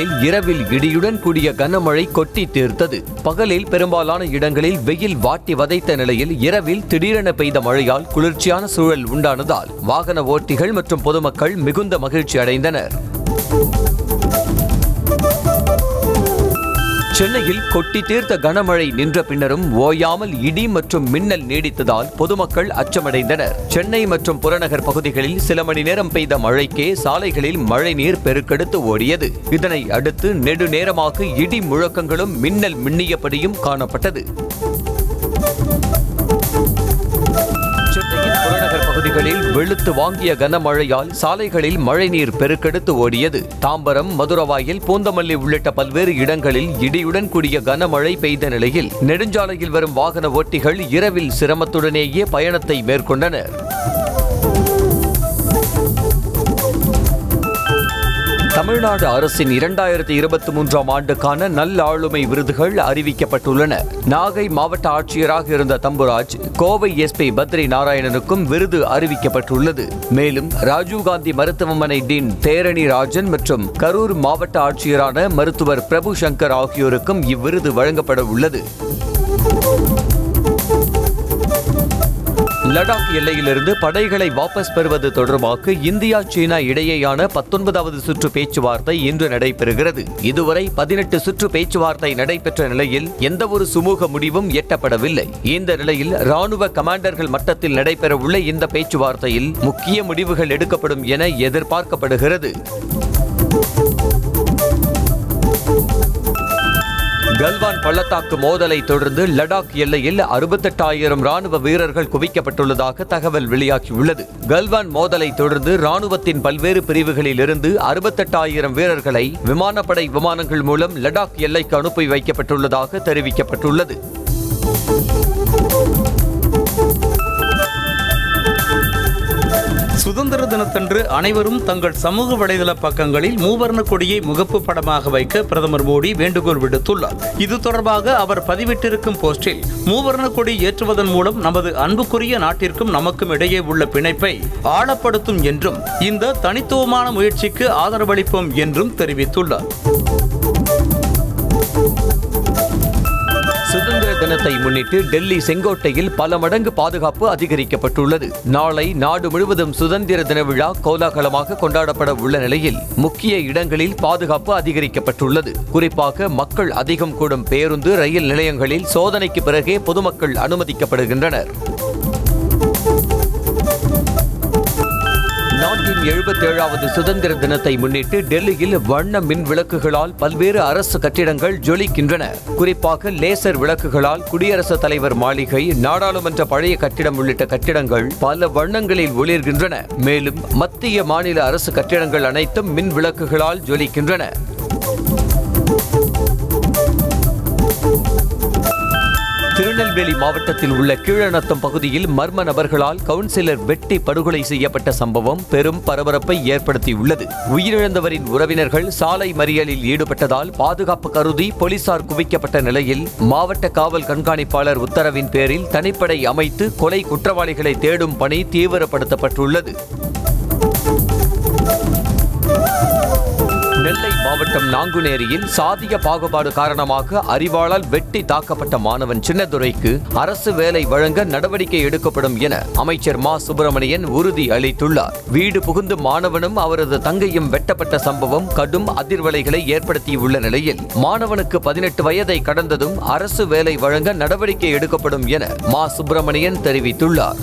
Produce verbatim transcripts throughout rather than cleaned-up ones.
இடங்களில் இரவில் இடியுடன் கூடிய கனமழை கொட்டி தீர்த்தது. பகலில் பெரும்பாலான இடங்களில் வெயில் வாட்டி வதைத்த நிலையில் இரவில் திடீரென பெய்த மழையால் குளிர்ச்சியான சூழல் உண்டானதால் வாகன ஓட்டிகள் மற்றும் பொதுமக்கள் மிகுந்த மகிழ்ச்சி அடைந்தனர். சென்னையில் கொட்டி தீர்த்த கனமழை நின்ற பின்னரும் ஓயாமல் இடி மற்றும் மின்னல் நீடித்ததால் பொதுமக்கள் அச்சமடைந்தனர். சென்னை மற்றும் புறநகர் பகுதிகளில் சில மணி நேரம் பெய்த மழைக்கே சாலைகளில் மழைநீர் பெருக்கெடுத்து ஓடியது. இதனை அடுத்து நெடுநேரமாக இடி முழக்கங்களும் மின்னல் மின்னியபடியும் காணப்பட்டது. சென்னையின் புறநகர் பகுதிகளில் வெளுத்து வாங்கிய கனமழையால் சாலைகளில் மழைநீர் பெருக்கெடுத்து ஓடியது. தாம்பரம், மதுரவாயில், பூந்தமல்லி உள்ளிட்ட பல்வேறு இடங்களில் இடியுடன் கூடிய கனமழை பெய்த நிலையில் நெடுஞ்சாலையில் வரும் வாகன ஓட்டிகள் இரவில் சிரமத்துடனேயே பயணத்தை மேற்கொண்டனர். தமிழ்நாடு அரசின் இரண்டாயிரத்தி இருபத்தி மூன்றாம் ஆண்டுக்கான நல்லாளுமை விருதுகள் அறிவிக்கப்பட்டுள்ளன. நாகை மாவட்ட ஆட்சியராக இருந்த தம்புராஜ், கோவை எஸ்பி பத்ரி நாராயணனுக்கும் விருது அறிவிக்கப்பட்டுள்ளது. மேலும் ராஜீவ்காந்தி மருத்துவமனை டீன் தேரணி ராஜன் மற்றும் கரூர் மாவட்ட ஆட்சியரான மருத்துவர் பிரபு சங்கர் ஆகியோருக்கும் இவ்விருது வழங்கப்பட உள்ளது. லடாக் எல்லையிலிருந்து படைகளை வாபஸ் பெறுவது தொடர்பாக இந்தியா சீனா இடையேயான பத்தொன்பதாவது சுற்று பேச்சுவார்த்தை இன்று நடைபெறுகிறது. இதுவரை பதினெட்டு சுற்று பேச்சுவார்த்தை நடைபெற்ற நிலையில் எந்தவொரு சுமூக முடிவும் எட்டப்படவில்லை. இந்த நிலையில் ராணுவ கமாண்டர்கள் மட்டத்தில் நடைபெறவுள்ள இந்த பேச்சுவார்த்தையில் முக்கிய முடிவுகள் எடுக்கப்படும் என எதிர்பார்க்கப்படுகிறது. கல்வான் பள்ளத்தாக்கு மோதலை தொடர்ந்து லடாக் எல்லையில் அறுபத்தெட்டாயிரம் ராணுவ வீரர்கள் குவிக்கப்பட்டுள்ளதாக தகவல் வெளியாகியுள்ளது. கல்வான் மோதலை தொடர்ந்து ராணுவத்தின் பல்வேறு பிரிவுகளில் இருந்து அறுபத்தெட்டாயிரம் வீரர்களை விமானப்படை விமானங்கள் மூலம் லடாக் எல்லைக்கு அனுப்பி வைக்கப்பட்டுள்ளதாக தெரிவிக்கப்பட்டுள்ளது. சுதந்திர தினத்தன்று அனைவரும் தங்கள் சமூக வலைதள பக்கங்களில் மூவர்ண கொடியை முகப்பு படமாக வைக்க பிரதமர் மோடி வேண்டுகோள் விடுத்துள்ளார். இது தொடர்பாக அவர் பதிவிட்டிருக்கும் போஸ்டில், மூவர்ண கொடி ஏற்றுவதன் மூலம் நமது அன்புக்குரிய நாட்டிற்கும் நமக்கும் இடையே உள்ள பிணைப்பை ஆழப்படுத்தும் என்றும், இந்த தனித்துவமான முயற்சிக்கு ஆதரவளிப்போம் என்றும் தெரிவித்துள்ளார். சுதந்திர தினத்தை முன்னிட்டு டெல்லி செங்கோட்டையில் பல மடங்கு பாதுகாப்பு அதிகரிக்கப்பட்டுள்ளது. நாளை நாடு முழுவதும் சுதந்திர தின விழா கோலாகலமாக கொண்டாடப்பட உள்ள நிலையில் முக்கிய இடங்களில் பாதுகாப்பு அதிகரிக்கப்பட்டுள்ளது. குறிப்பாக மக்கள் அதிகம் கூடும் பேருந்து, ரயில் நிலையங்களில் சோதனைக்கு பிறகே பொதுமக்கள் அனுமதிக்கப்படுகின்றனர். நாட்டின் எழுபத்தி ஏழாவது சுதந்திர தினத்தை முன்னிட்டு டெல்லியில் வண்ண மின் விளக்குகளால் பல்வேறு அரசு கட்டிடங்கள் ஜொலிக்கின்றன. குறிப்பாக லேசர் விளக்குகளால் குடியரசுத் தலைவர் மாளிகை, நாடாளுமன்ற பழைய கட்டிடம் உள்ளிட்ட கட்டிடங்கள் பல வண்ணங்களில் ஒளிர்கின்றன. மேலும் மத்திய மாநில அரசு கட்டிடங்கள் அனைத்தும் மின் விளக்குகளால் ஜொலிக்கின்றன. திருநெல்வேலி மாவட்டத்தில் உள்ள கீழநத்தம் பகுதியில் மர்ம நபர்களால் கவுன்சிலர் வெட்டி படுகொலை செய்யப்பட்ட சம்பவம் பெரும் பரபரப்பை ஏற்படுத்தியுள்ளது. உயிரிழந்தவரின் உறவினர்கள் சாலை மறியலில் ஈடுபட்டதால் பாதுகாப்பு கருதி போலீசார் குவிக்கப்பட்ட நிலையில் மாவட்ட காவல் கண்காணிப்பாளர் உத்தரவின் பேரில் தனிப்படை அமைத்து கொலை குற்றவாளிகளை தேடும் பணி தீவிரப்படுத்தப்பட்டுள்ளது. நெல்லை மாவட்டம் நாங்குநேரியில் சாதிய பாகுபாடு காரணமாக அரிவாளால் வெட்டி தாக்கப்பட்ட மாணவன் சின்னதுரைக்கு அரசு வேலை வழங்க நடவடிக்கை எடுக்கப்படும் என அமைச்சர் மா சுப்பிரமணியன் உறுதி அளித்துள்ளார். வீடு புகுந்து மாணவனும் அவரது தங்கையும் வெட்டப்பட்ட சம்பவம் கடும் அதிர்வலைகளை ஏற்படுத்தியுள்ள நிலையில் மாணவனுக்கு பதினெட்டு வயதை கடந்ததும் அரசு வேலை வழங்க நடவடிக்கை எடுக்கப்படும் என மா சுப்பிரமணியன் தெரிவித்துள்ளார்.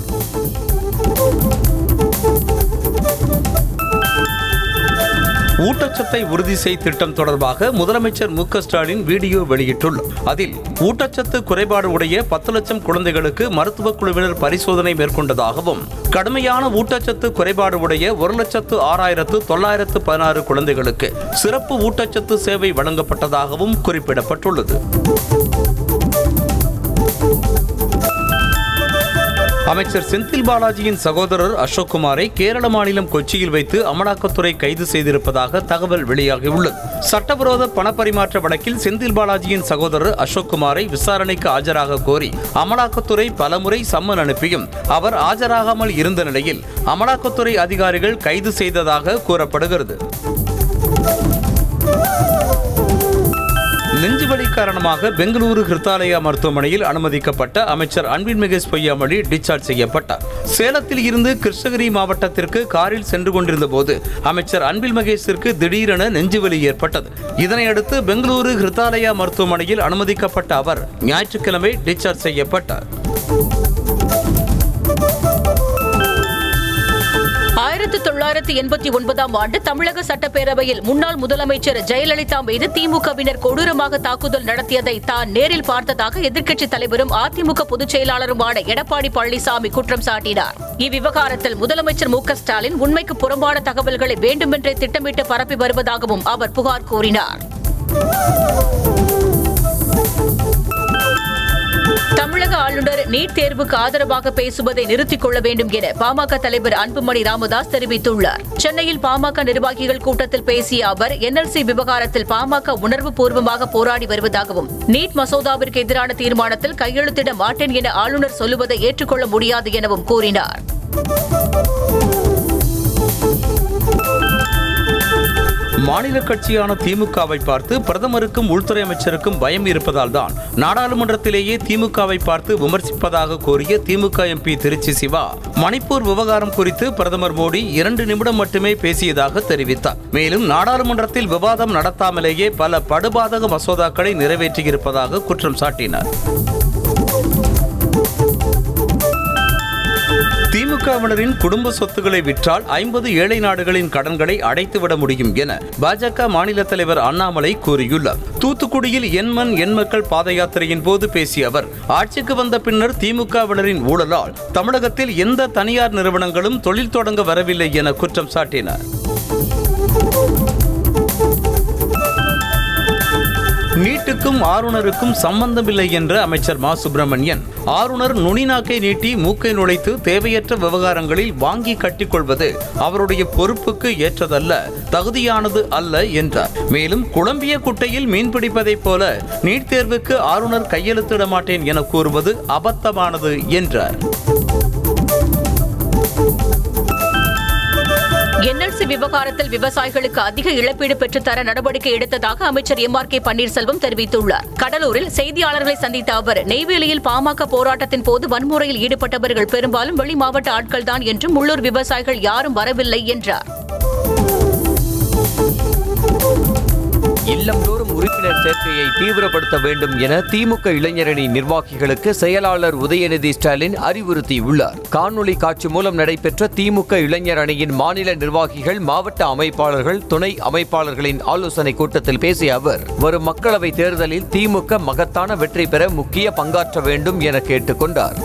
ஊட்டச்சத்தை உறுதி செய் திட்டம் தொடர்பாக முதலமைச்சர் மு க ஸ்டாலின் வீடியோ வெளியிட்டுள்ளார். அதில் ஊட்டச்சத்து குறைபாடு உடைய பத்து லட்சம் குழந்தைகளுக்கு மருத்துவ குழுவினர் பரிசோதனை மேற்கொண்டதாகவும், கடுமையான ஊட்டச்சத்து குறைபாடு உடைய ஒரு லட்சத்து ஆறாயிரத்து தொள்ளாயிரத்து பதினாறு குழந்தைகளுக்கு சிறப்பு ஊட்டச்சத்து சேவை வழங்கப்பட்டதாகவும் குறிப்பிடப்பட்டுள்ளது. அமைச்சர் செந்தில் பாலாஜியின் சகோதரர் அசோக்குமாரை கேரள மாநிலம் கொச்சியில் வைத்து அமலாக்கத்துறை கைது செய்திருப்பதாக தகவல் வெளியாகியுள்ளது. சட்டவிரோத பணப்பரிமாற்ற வழக்கில் செந்தில் பாலாஜியின் சகோதரர் அசோக்குமாரை விசாரணைக்கு ஆஜராக கோரி அமலாக்கத்துறை பலமுறை சம்மன் அனுப்பியும் அவர் ஆஜராகாமல் இருந்த நிலையில் அமலாக்கத்துறை அதிகாரிகள் கைது செய்ததாக கூறப்படுகிறது. நெஞ்சுவலி காரணமாக பெங்களூரு கிருத்தாலயா மருத்துவமனையில் அனுமதிக்கப்பட்ட அமைச்சர் அன்பில் மகேஷ் பொய்யாமொழி டிஸ்சார்ஜ் செய்யப்பட்டார். சேலத்தில் இருந்து கிருஷ்ணகிரி மாவட்டத்திற்கு காரில் சென்று கொண்டிருந்த போது அமைச்சர் அன்பில் மகேஷிற்கு திடீரென நெஞ்சுவலி ஏற்பட்டது. இதனையடுத்து பெங்களூரு கிருத்தாலயா மருத்துவமனையில் அனுமதிக்கப்பட்ட அவர் ஞாயிற்றுக்கிழமை டிஸ்சார்ஜ் செய்யப்பட்டார். ஆயிரத்தி தொள்ளாயிரத்தி எண்பத்தி ஒன்பதாம் ஆண்டு தமிழக சட்டப்பேரவையில் முன்னாள் முதலமைச்சர் ஜெயலலிதா மீது திமுகவினர் கொடூரமாக தாக்குதல் நடத்தியதை தான் நேரில் பார்த்ததாக எதிர்க்கட்சித் தலைவரும் அதிமுக பொதுச் செயலாளருமான எடப்பாடி பழனிசாமி குற்றம் சாட்டினார். இவ்விவகாரத்தில் முதலமைச்சர் மு க ஸ்டாலின் உண்மைக்கு புறம்பான தகவல்களை வேண்டுமென்றே திட்டமிட்டு பரப்பி வருவதாகவும் அவர் புகார் கூறினார். தமிழக ஆளுநர் நீட் தேர்வுக்கு ஆதரவாக பேசுவதை நிறுத்திக் கொள்ள வேண்டும் என பாமக தலைவர் அன்புமணி ராமதாஸ் தெரிவித்துள்ளார். சென்னையில் பாமக நிர்வாகிகள் கூட்டத்தில் பேசிய அவர் என்எல்சி விவகாரத்தில் பாமக உணர்வு பூர்வமாக போராடி வருவதாகவும் நீட் மசோதாவிற்கு எதிரான தீர்மானத்தில் கையெழுத்திட மாட்டேன் என ஆளுநர் சொல்லுவதை ஏற்றுக்கொள்ள முடியாது எனவும் கூறினார். மாநில கட்சியான திமுகவை பார்த்து பிரதமருக்கும் உள்துறை அமைச்சருக்கும் பயம் இருப்பதால் தான் நாடாளுமன்றத்திலேயே திமுகவை பார்த்து விமர்சிப்பதாக கூறிய திமுக எம்பி திருச்சி சிவா மணிப்பூர் விவகாரம் குறித்து பிரதமர் மோடி இரண்டு நிமிடம் மட்டுமே பேசியதாக தெரிவித்தார். மேலும் நாடாளுமன்றத்தில் விவாதம் நடத்தாமலேயே பல படுபாதக மசோதாக்களை நிறைவேற்றியிருப்பதாக குற்றம் சாட்டினார். திமுகவினரின் குடும்ப சொத்துக்களை விற்றால் ஐம்பது ஏழை நாடுகளின் கடன்களை அடைத்துவிட முடியும் என பாஜக மாநில தலைவர் அண்ணாமலை கூறியுள்ளார். தூத்துக்குடியில் எண்மண் எண்மக்கள் பாத யாத்திரையின் போது பேசிய அவர் ஆட்சிக்கு வந்த பின்னர் திமுகவினரின் ஊழலால் தமிழகத்தில் எந்த தனியார் நிறுவனங்களும் தொழில் தொடங்க வரவில்லை என குற்றம் சாட்டினார். நீட்டுக்கும் ஆளுநருக்கும் சம்பந்தமில்லை என்ற அமைச்சர் மா சுப்பிரமணியன் ஆளுநர் நுனிநாக்கை நீட்டி மூக்கை நுழைத்து தேவையற்ற விவகாரங்களில் வாங்கி கட்டிக்கொள்வது அவருடைய பொறுப்புக்கு ஏற்றதல்ல, தகுதியானது அல்ல என்றார். மேலும் குழம்பிய குட்டையில் மீன்பிடிப்பதைப் போல நீட் தேர்வுக்கு ஆளுநர் கையெழுத்திட மாட்டேன் என கூறுவது அபத்தமானது என்றார். என்எல்சி விவகாரத்தில் விவசாயிகளுக்கு அதிக இழப்பீடு பெற்றுத்தர நடவடிக்கை எடுத்ததாக அமைச்சர் எம் ஆர் கே பன்னீர்செல்வம் தெரிவித்துள்ளார். கடலூரில் செய்தியாளர்களை சந்தித்த அவர் நெய்வேலியில் பாமக போராட்டத்தின் போது வன்முறையில் ஈடுபட்டவர்கள் பெரும்பாலும் வெளி மாவட்ட ஆட்கள்தான் என்றும் உள்ளூர் விவசாயிகள் யாரும் வரவில்லை என்றார். இல்லம்தோறும் உறுப்பினர் சேர்க்கையை தீவிரப்படுத்த வேண்டும் என திமுக இளைஞரணி நிர்வாகிகளுக்கு செயலாளர் உதயநிதி ஸ்டாலின் அறிவுறுத்தியுள்ளார். காணொலி காட்சி மூலம் நடைபெற்ற திமுக இளைஞர் அணியின் மாநில நிர்வாகிகள், மாவட்ட அமைப்பாளர்கள், துணை அமைப்பாளர்களின் ஆலோசனை கூட்டத்தில் பேசிய அவர் வரும் மக்களவைத் தேர்தலில் திமுக மகத்தான வெற்றி பெற முக்கிய பங்காற்ற வேண்டும் என கேட்டுக்கொண்டார்.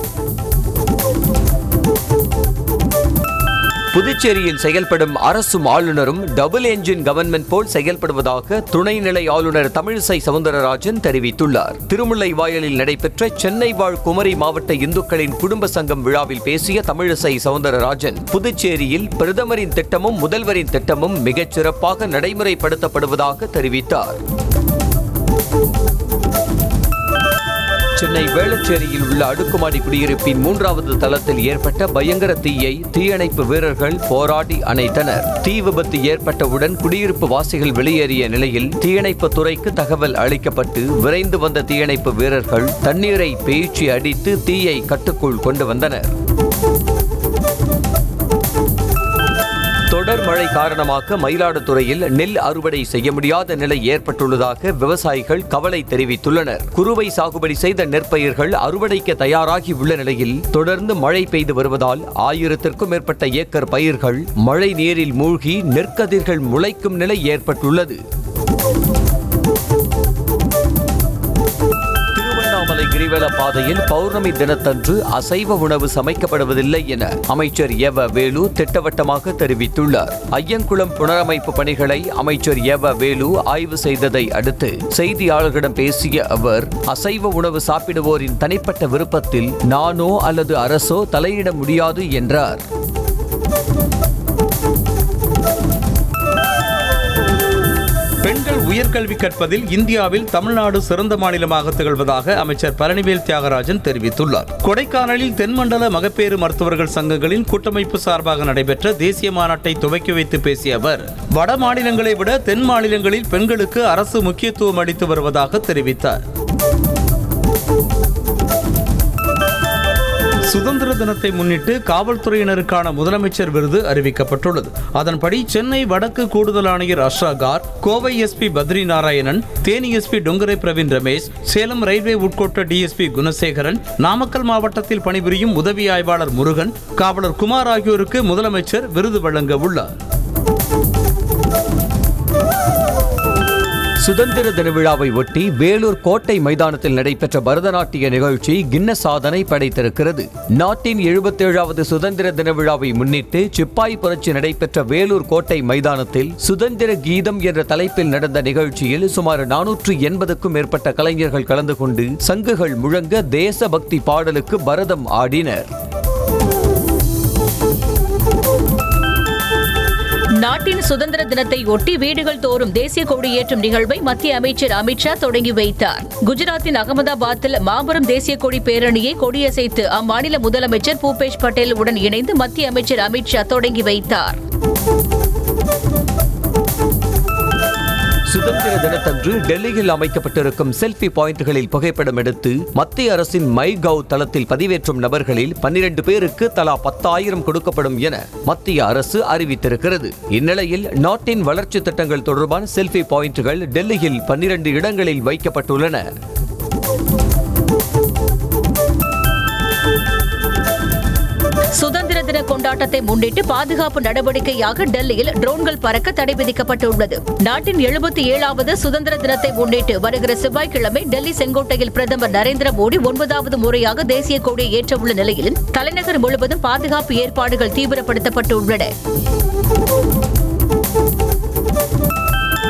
புதுச்சேரியில் செயல்படும் அரசும் ஆளுநரும் டபுள் என்ஜின் கவர்மெண்ட் போல் செயல்படுவதாக துணைநிலை ஆளுநர் தமிழிசை சவுந்தரராஜன் தெரிவித்துள்ளார். திருமுல்லை வாயலில் நடைபெற்ற சென்னை வாழ் குமரி மாவட்ட இந்துக்களின் குடும்ப சங்கம் விழாவில் பேசிய தமிழிசை சவுந்தரராஜன் புதுச்சேரியில் பிரதமரின் திட்டமும் முதல்வரின் திட்டமும் மிகச் சிறப்பாக நடைமுறைப்படுத்தப்படுவதாக தெரிவித்தார். சென்னை வேளச்சேரியில் உள்ள அடுக்குமாடி குடியிருப்பின் மூன்றாவது தளத்தில் ஏற்பட்ட பயங்கர தீயை தீயணைப்பு வீரர்கள் போராடி அணைத்தனர். தீ விபத்து ஏற்பட்டவுடன் குடியிருப்பு வாசிகள் வெளியேறிய நிலையில் தீயணைப்பு துறைக்கு தகவல் அளிக்கப்பட்டு விரைந்து வந்த தீயணைப்பு வீரர்கள் தண்ணீரை பீய்ச்சி அடித்து தீயை கட்டுக்குள் கொண்டு வந்தனர். தொடர் மழை காரணமாக மயிலாடுதுறையில் நெல் அறுவடை செய்ய முடியாத நிலை ஏற்பட்டுள்ளதாக விவசாயிகள் கவலை தெரிவித்துள்ளனர். குறுவை சாகுபடி செய்த நெற்பயிர்கள் அறுவடைக்கு தயாராகி உள்ள நிலையில் தொடர்ந்து மழை பெய்து வருவதால் ஆயிரத்திற்கும் மேற்பட்ட ஏக்கர் பயிர்கள் மழை நீரில் மூழ்கி நெற்கதிர்கள் முளைக்கும் நிலை ஏற்பட்டுள்ளது. கிரிவல பாதையில் பௌர்ணமி தினத்தன்று அசைவ உணவு சமைக்கப்படுவதில்லை என அமைச்சர் எவ வேலு திட்டவட்டமாக தெரிவித்துள்ளார். ஐயங்குளம் புனரமைப்பு பணிகளை அமைச்சர் எவ வேலு ஆய்வு செய்ததை அடுத்து செய்தியாளர்களிடம் பேசிய அவர் அசைவ உணவு சாப்பிடுவோரின் தனிப்பட்ட விருப்பத்தில் நானோ அல்லது அரசோ தலையிட முடியாது என்றார். உயர்கல்வி கற்பதில் இந்தியாவில் தமிழ்நாடு சிறந்த மாநிலமாக திகழ்வதாக அமைச்சர் பழனிவேல் தியாகராஜன் தெரிவித்துள்ளார். கொடைக்கானலில் தென்மண்டல மகப்பேறு மருத்துவர்கள் சங்கங்களின் கூட்டமைப்பு சார்பாக நடைபெற்ற தேசிய மாநாட்டை துவக்கி வைத்து பேசிய அவர், வட மாநிலங்களை விட தென் மாநிலங்களில் பெண்களுக்கு அரசு முக்கியத்துவம் அளித்து வருவதாக தெரிவித்தார். சுதந்திர தினத்தை முன்னிட்டு காவல்துறையினருக்கான முதலமைச்சர் விருது அறிவிக்கப்பட்டுள்ளது. அதன்படி சென்னை வடக்கு கூடுதல் ஆணையர் Asra Garg, Kovai SP Badri Narayanan, Theni SP Dongre Praveen Ramesh, Salem railway உட்கோட்ட டிஎஸ்பி குணசேகரன், நாமக்கல் மாவட்டத்தில் பணிபுரியும் உதவி ஆய்வாளர் முருகன், காவலர் குமார் ஆகியோருக்கு முதலமைச்சர் விருது வழங்க உள்ளார். சுதந்திர தின விழாவை ஒட்டி வேலூர் கோட்டை மைதானத்தில் நடைபெற்ற பரதநாட்டிய நிகழ்ச்சி கின்ன சாதனை படைத்திருக்கிறது. நாட்டின் எழுபத்தேழாவது சுதந்திர தின விழாவை முன்னிட்டு சிப்பாய் புரட்சி நடைபெற்ற வேலூர் கோட்டை மைதானத்தில் சுதந்திர கீதம் என்ற தலைப்பில் நடந்த நிகழ்ச்சியில் சுமார் நானூற்று எண்பதுக்கும் மேற்பட்ட கலைஞர்கள் கலந்து கொண்டு சங்குகள் முழங்க தேசபக்தி பாடலுக்கு பரதம் ஆடினர். நாட்டின் சுதந்திர தினத்தை ஒட்டி வீடுகள் தோறும் தேசிய கொடி ஏற்றும் நிகழ்வை மத்திய அமைச்சர் அமித்ஷா தொடங்கி வைத்தார். குஜராத்தின் அகமதாபாத்தில் மாபெரும் தேசிய கொடி பேரணியை கொடியசைத்து அம்மாநில முதலமைச்சர் பூபேஷ் பட்டேல் உடன் இணைந்து மத்திய அமைச்சர் அமித்ஷா தொடங்கி வைத்தார். சுதந்திர தினத்தன்று டெல்லியில் அமைக்கப்பட்டிருக்கும் செல்ஃபி பாயிண்ட்களில் புகைப்படம் எடுத்து மத்திய அரசின் மை கவ் தளத்தில் பதிவேற்றும் நபர்களில் பன்னிரண்டு பேருக்கு தலா பத்தாயிரம் கொடுக்கப்படும் என மத்திய அரசு அறிவித்திருக்கிறது. இந்நிலையில் நாட்டின் வளர்ச்சி திட்டங்கள் தொடர்பான செல்ஃபி பாயிண்ட்கள் டெல்லியில் பன்னிரண்டு இடங்களில் வைக்கப்பட்டுள்ளன. சுதந்திர தின கொண்டாட்டத்தை முன்னிட்டு பாதுகாப்பு நடவடிக்கையாக டெல்லியில் ட்ரோன்கள் பறக்க தடை விதிக்கப்பட்டுள்ளது. நாட்டின் எழுபத்தி ஏழாவது சுதந்திர தினத்தை முன்னிட்டு வருகிற செவ்வாய்க்கிழமை டெல்லி செங்கோட்டையில் பிரதமர் நரேந்திர மோடி ஒன்பதாவது முறையாக தேசிய கொடியை ஏற்றவுள்ள நிலையில் தலைநகர் முழுவதும் பாதுகாப்பு ஏற்பாடுகள் தீவிரப்படுத்தப்பட்டுள்ளன.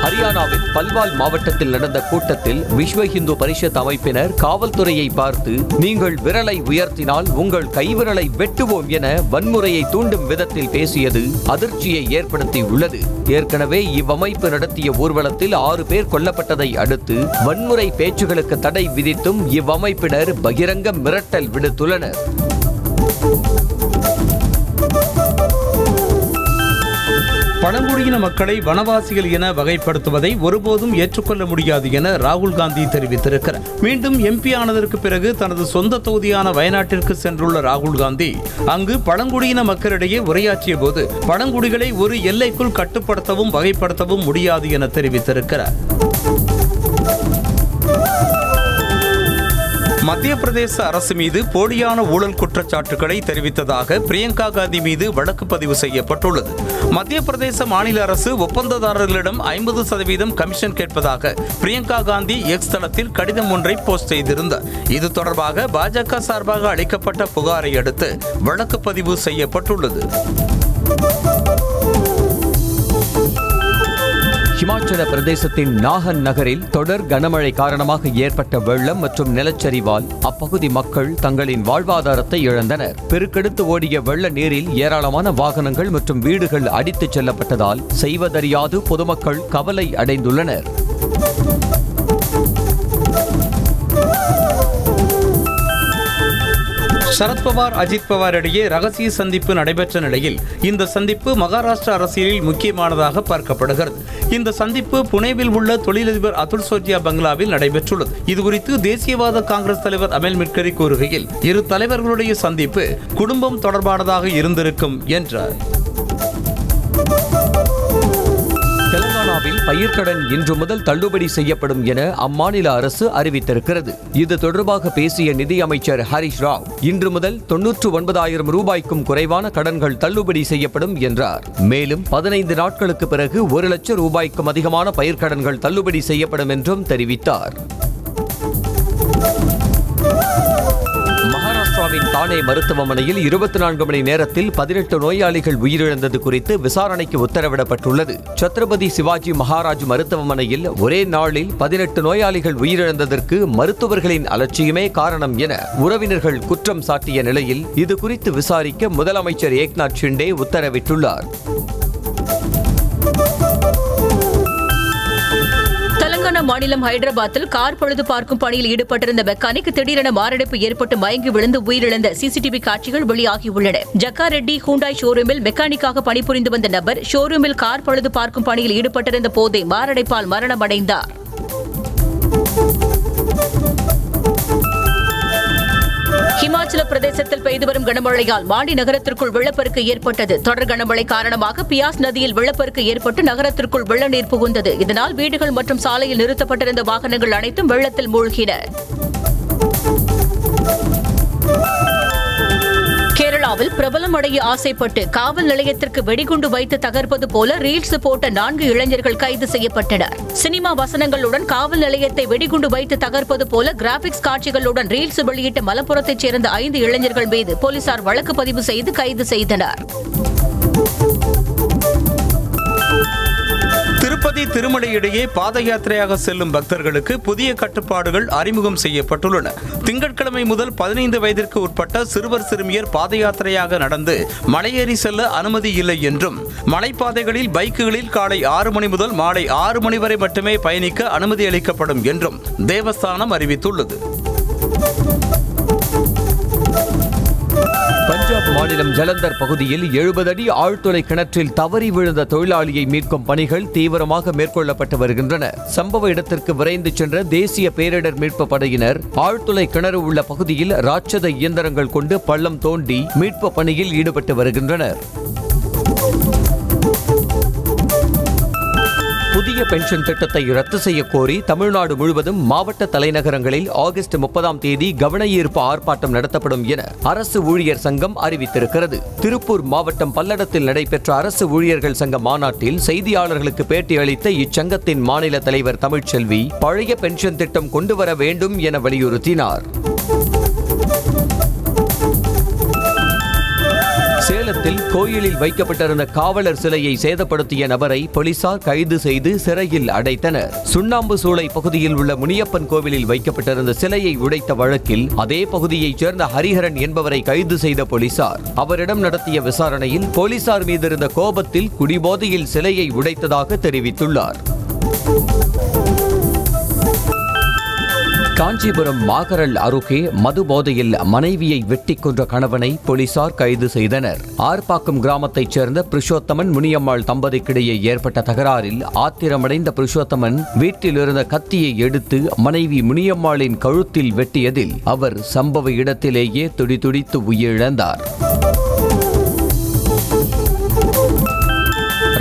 ஹரியானாவின் பல்வால் மாவட்டத்தில் நடந்த கூட்டத்தில் விஸ்வ இந்து பரிஷத் அமைப்பினர் காவல்துறையை பார்த்து, நீங்கள் விரலை உயர்த்தினால் உங்கள் கைவிரலை வெட்டுவோம் என வன்முறையை தூண்டும் விதத்தில் பேசியது அதிர்ச்சியை ஏற்படுத்தியுள்ளது. ஏற்கனவே இவ்வமைப்பு நடத்திய ஊர்வலத்தில் ஆறு பேர் கொல்லப்பட்டதை அடுத்து வன்முறை பேச்சுகளுக்கு தடை விதித்தும் இவ்வமைப்பினர் பகிரங்க மிரட்டல் விடுத்துள்ளனர். பழங்குடியின மக்களை வனவாசிகள் என வகைப்படுத்துவதை ஒருபோதும் ஏற்றுக்கொள்ள முடியாது என ராகுல் காந்தி தெரிவித்திருக்கிறார். மீண்டும் எம்பி ஆனதற்கு பிறகு தனது சொந்த தொகுதியான வயநாட்டிற்கு சென்றுள்ள ராகுல் காந்தி அங்கு பழங்குடியின மக்களிடையே உரையாற்றிய போது, பழங்குடிகளை ஒரு எல்லைக்குள் கட்டுப்படுத்தவும் வகைப்படுத்தவும் முடியாது என தெரிவித்திருக்கிறார். மத்திய பிரதேச அரசு மீது போலியான ஊழல் குற்றச்சாட்டுகளை தெரிவித்ததாக பிரியங்கா காந்தி மீது வழக்கு பதிவு செய்யப்பட்டுள்ளது. மத்திய பிரதேச மாநில அரசு ஒப்பந்ததாரர்களிடம் ஐம்பது சதவீதம் கமிஷன் கேட்பதாக பிரியங்கா காந்தி எக்ஸ் தளத்தில் கடிதம் ஒன்றை போஸ்ட் செய்திருந்தார். இது தொடர்பாக பாஜக சார்பாக அளிக்கப்பட்ட புகாரை அடுத்து வழக்கு பதிவு செய்யப்பட்டுள்ளது. இமாச்சல பிரதேசத்தின் நாகன் நகரில் தொடர் கனமழை காரணமாக ஏற்பட்ட வெள்ளம் மற்றும் நிலச்சரிவால் அப்பகுதி மக்கள் தங்களின் வாழ்வாதாரத்தை இழந்தனர். பெருக்கெடுத்து ஓடிய வெள்ள நீரில் ஏராளமான வாகனங்கள் மற்றும் வீடுகள் அடித்துச் செல்லப்பட்டதால் செய்வதறியாது பொதுமக்கள் கவலை அடைந்துள்ளனர். சரத்பவார் அஜித் பவார் இடையே ரகசிய சந்திப்பு நடைபெற்ற நிலையில் இந்த சந்திப்பு மகாராஷ்டிர அரசியலில் முக்கியமானதாக பார்க்கப்படுகிறது. இந்த சந்திப்பு புனேவில் உள்ள தொழிலதிபர் அதுல் சோஜியா பங்களாவில் நடைபெற்றுள்ளது. இதுகுறித்து தேசியவாத காங்கிரஸ் தலைவர் அமேல் மிட்கரி கூறுகையில், இரு தலைவர்களுடைய சந்திப்பு குடும்பம் தொடர்பானதாக இருந்திருக்கும் என்றார். பயிர்க்கடன் இன்று முதல் தள்ளுபடி செய்யப்படும் என அம்மாநில அரசு அறிவித்திருக்கிறது. இது தொடர்பாக பேசிய நிதியமைச்சர் ஹரிஷ் ராவ், இன்று முதல் தொன்னூற்று ஒன்பதாயிரம் ரூபாய்க்கும் குறைவான கடன்கள் தள்ளுபடி செய்யப்படும் என்றார். மேலும் பதினைந்து நாட்களுக்கு பிறகு ஒரு லட்சம் ரூபாய்க்கும் அதிகமான பயிர்க்கடன்கள் தள்ளுபடி செய்யப்படும் என்றும் தெரிவித்தார். தானே மருத்துவமனையில் இருபத்தி நான்கு மணி நேரத்தில் பதினெட்டு நோயாளிகள் உயிரிழந்தது குறித்து விசாரணைக்கு உத்தரவிடப்பட்டுள்ளது. சத்ரபதி சிவாஜி மகாராஜ் மருத்துவமனையில் ஒரே நாளில் பதினெட்டு நோயாளிகள் உயிரிழந்ததற்கு மருத்துவர்களின் அலட்சியமே காரணம் என உறவினர்கள் குற்றம் சாட்டிய நிலையில் இது குறித்து விசாரிக்க முதலமைச்சர் ஏக்நாத் ஷிண்டே உத்தரவிட்டுள்ளார். மாநிலம் ஹைதராபாத்தில் கார் பழுது பார்க்கும் பணியில் ஈடுபட்டிருந்த மெக்கானிக் திடீரென மாரடைப்பு ஏற்பட்டு மயங்கி விழுந்து உயிரிழந்த சிசிடிவி காட்சிகள் வெளியாகியுள்ளன. ஜக்கா ரெட்டி ஹூண்டாய் ஷோரூமில் மெக்கானிக்காக பணிபுரிந்து வந்த நபர் ஷோரூமில் கார் பழுது பார்க்கும் பணியில் ஈடுபட்டிருந்த போதே மாரடைப்பால் மரணமடைந்தார். இமாச்சல பிரதேசத்தில் பெய்து வரும் கனமழையால் மாண்டி நகரத்திற்குள் வெள்ளப்பெருக்கு ஏற்பட்டது. தொடர் கனமழை காரணமாக பியாஸ் நதியில் வெள்ளப்பெருக்கு ஏற்பட்டு நகரத்திற்குள் வெள்ளநீர் புகுந்தது. இதனால் வீடுகள் மற்றும் சாலையில் நிறுத்தப்பட்டிருந்த வாகனங்கள் அனைத்தும் வெள்ளத்தில் மூழ்கின. கேரளாவில் பிரபலம் அடைய ஆசைப்பட்டு காவல் நிலையத்திற்கு வெடிகுண்டு வைத்து தகர்ப்பது போல ரீல்ஸ் போட்ட நான்கு இளைஞர்கள் கைது செய்யப்பட்டனர். சினிமா வசனங்களுடன் காவல் நிலையத்தை வெடிகுண்டு வைத்து தகர்ப்பது போல கிராபிக்ஸ் காட்சிகளுடன் ரீல்ஸ் வெளியிட்ட மலப்புரத்தைச் சேர்ந்த ஐந்து இளைஞர்கள் மீது போலீசார் வழக்கு பதிவு செய்து கைது செய்தனர். திருப்பதி திருமலை இடையே பாத யாத்திரையாக செல்லும் பக்தர்களுக்கு புதிய கட்டுப்பாடுகள் அறிமுகம் செய்யப்பட்டுள்ளன. திங்கட்கிழமை முதல் பதினைந்து வயதிற்கு உட்பட்ட சிறுவர் சிறுமியர் பாத யாத்திரையாக நடந்து மலையேறி செல்ல அனுமதி இல்லை என்றும், மலைப்பாதைகளில் பைக்குகளில் காலை ஆறு மணி முதல் மாலை ஆறு மணி வரை மட்டுமே பயணிக்க அனுமதி அளிக்கப்படும் என்றும் தேவஸ்தானம் அறிவித்துள்ளது. பஞ்சாப் மாநிலம் ஜலந்தர் பகுதியில் எழுபது அடி ஆழ்துளை கிணற்றில் தவறி விழுந்த தொழிலாளியை மீட்கும் பணிகள் தீவிரமாக மேற்கொள்ளப்பட்டு வருகின்றன. சம்பவ இடத்திற்கு விரைந்து சென்ற தேசிய பேரிடர் மீட்பு படையினர் ஆழ்துளை கிணறு உள்ள பகுதியில் ராட்சத இயந்திரங்கள் கொண்டு பள்ளம் தோண்டி மீட்பு பணியில் ஈடுபட்டு வருகின்றனர். புதிய பென்ஷன் திட்டத்தை ரத்து செய்ய கோரி தமிழ்நாடு முழுவதும் மாவட்ட தலைநகரங்களில் ஆகஸ்ட் முப்பதாம் தேதி கவனஈர்ப்பு ஆர்ப்பாட்டம் நடத்தப்படும் என அரசு ஊழியர் சங்கம் அறிவித்திருக்கிறது. திருப்பூர் மாவட்டம் பல்லடத்தில் நடைபெற்ற அரசு ஊழியர்கள் சங்க மாநாட்டில் செய்தியாளர்களுக்கு பேட்டியளித்த இச்சங்கத்தின் மாநில தலைவர் தமிழ்ச்செல்வி, பழைய பென்ஷன் திட்டம் கொண்டு வர வேண்டும் என வலியுறுத்தினார். சேலத்தில் கோயிலில் வைக்கப்பட்டிருந்த காவலர் சிலையை சேதப்படுத்திய நபரை போலீசார் கைது செய்து சிறையில் அடைத்தனர். சுண்ணாம்பு சூளை பகுதியில் உள்ள முனியப்பன் கோவிலில் வைக்கப்பட்டிருந்த சிலையை உடைத்த வழக்கில் அதே பகுதியைச் சேர்ந்த ஹரிஹரன் என்பவரை கைது செய்த போலீசார் அவரிடம் நடத்திய விசாரணையில் போலீசார் மீது இருந்த கோபத்தில் குடிபோதையில் சிலையை உடைத்ததாக தெரிவித்துள்ளார். காஞ்சிபுரம் மாகரல் அருகே மது போதையில் மனைவியை வெட்டி கொன்ற கணவனை போலீசார் கைது செய்தனர். ஆர்ப்பாக்கம் கிராமத்தைச் சேர்ந்த புருஷோத்தமன் முனியம்மாள் தம்பதிக்கிடையே ஏற்பட்ட தகராறில் ஆத்திரமடைந்த புருஷோத்தமன் வீட்டிலிருந்த கத்தியை எடுத்து மனைவி முனியம்மாளின் கழுத்தில் வெட்டியதில் அவர் சம்பவ இடத்திலேயே துடிதுடித்து உயிரிழந்தார்.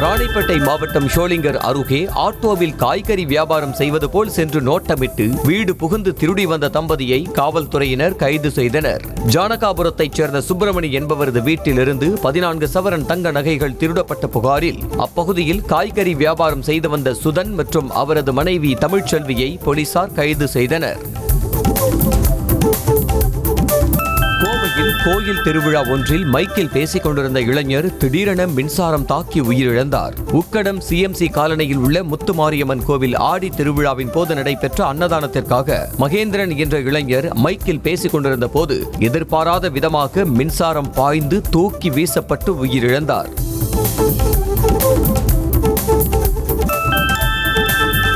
ராணிப்பேட்டை மாவட்டம் ஷோலிங்கர் அருகே ஆட்டோவில் காய்கறி வியாபாரம் செய்வது போல் சென்று நோட்டமிட்டு வீடு புகுந்து திருடி வந்த தம்பதியை காவல்துறையினர் கைது செய்தனர். ஜானகாபுரத்தைச் சேர்ந்த சுப்பிரமணி என்பவரது வீட்டிலிருந்து பதினான்கு சவரன் தங்க நகைகள் திருடப்பட்ட புகாரில் அப்பகுதியில் காய்கறி வியாபாரம் செய்து வந்த சுதன் மற்றும் அவரது மனைவி தமிழ்ச்செல்வியை போலீசார் கைது செய்தனர். கோயில் திருவிழா ஒன்றில் மைக்கில் பேசிக் கொண்டிருந்த இளைஞர் திடீரென மின்சாரம் தாக்கி உயிரிழந்தார். உக்கடம் சிஎம்சி காலனியில் உள்ள முத்துமாரியம்மன் கோவில் ஆடி திருவிழாவின் போது நடைபெற்ற அன்னதானத்திற்காக மகேந்திரன் என்ற இளைஞர் மைக்கில் பேசிக் கொண்டிருந்த போது எதிர்பாராத விதமாக மின்சாரம் பாய்ந்து தூக்கி வீசப்பட்டு உயிரிழந்தார்.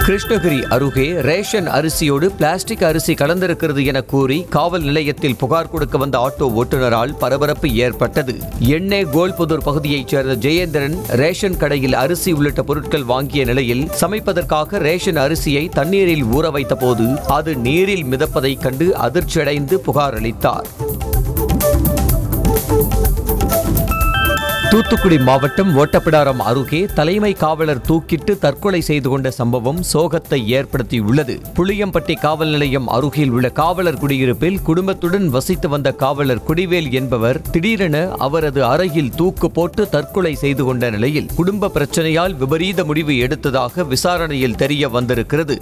கிருஷ்ணகிரி அருகே ரேஷன் அரிசியோடு பிளாஸ்டிக் அரிசி கலந்திருக்கிறது என கூறி காவல் நிலையத்தில் புகார் கொடுக்க வந்த ஆட்டோ ஓட்டுநரால் பரபரப்பு ஏற்பட்டது. எண்ணே கோல்புதூர் பகுதியைச் சேர்ந்த ஜெயேந்திரன் ரேஷன் கடையில் அரிசி உள்ளிட்ட பொருட்கள் வாங்கிய நிலையில் சமைப்பதற்காக ரேஷன் அரிசியை தண்ணீரில் ஊற வைத்த போது அது நீரில் மிதப்பதைக் கண்டு அதிர்ச்சியடைந்து புகார் அளித்தார். தூத்துக்குடி மாவட்டம் ஓட்டப்பிடாரம் அருகே தலைமை காவலர் தூக்கிட்டு தற்கொலை செய்து கொண்ட சம்பவம் சோகத்தை ஏற்படுத்தியுள்ளது. புளியம்பட்டி காவல் நிலையம் அருகில் உள்ள காவலர் குடியிருப்பில் குடும்பத்துடன் வசித்து வந்த காவலர் குடிவேல் என்பவர் திடீரென அவரது அறையில் தூக்கு போட்டு தற்கொலை செய்து கொண்ட நிலையில் குடும்ப பிரச்சனையால் விபரீத முடிவு எடுத்ததாக விசாரணையில் தெரிய வந்திருக்கிறது.